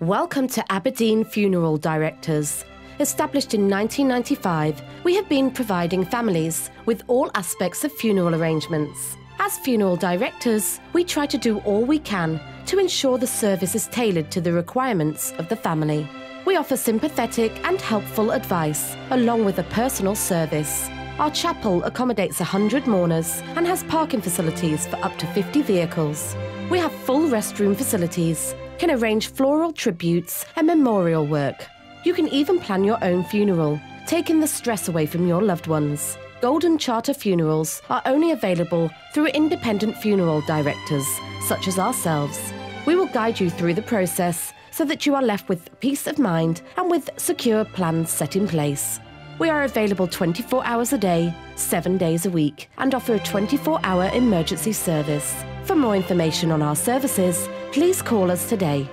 Welcome to Aberdeen Funeral Directors. Established in 1995, we have been providing families with all aspects of funeral arrangements. As funeral directors, we try to do all we can to ensure the service is tailored to the requirements of the family. We offer sympathetic and helpful advice, along with a personal service. Our chapel accommodates 100 mourners and has parking facilities for up to 50 vehicles. We have full restroom facilities, can arrange floral tributes and memorial work. You can even plan your own funeral, taking the stress away from your loved ones. Golden Charter funerals are only available through independent funeral directors, such as ourselves. We will guide you through the process so that you are left with peace of mind and with secure plans set in place. We are available 24 hours a day, 7 days a week, and offer a 24-hour emergency service. For more information on our services, please call us today.